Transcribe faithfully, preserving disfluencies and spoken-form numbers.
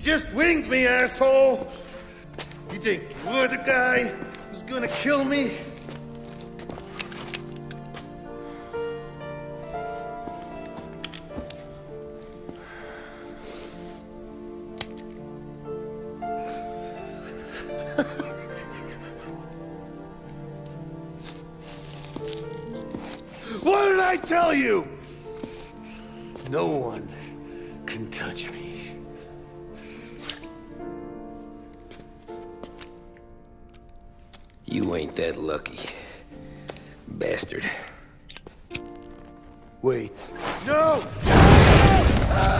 just winged me, asshole! You think you're the guy who's gonna kill me? What did I tell you? No one can touch me. You ain't that lucky, bastard. Wait. No! No! Ah!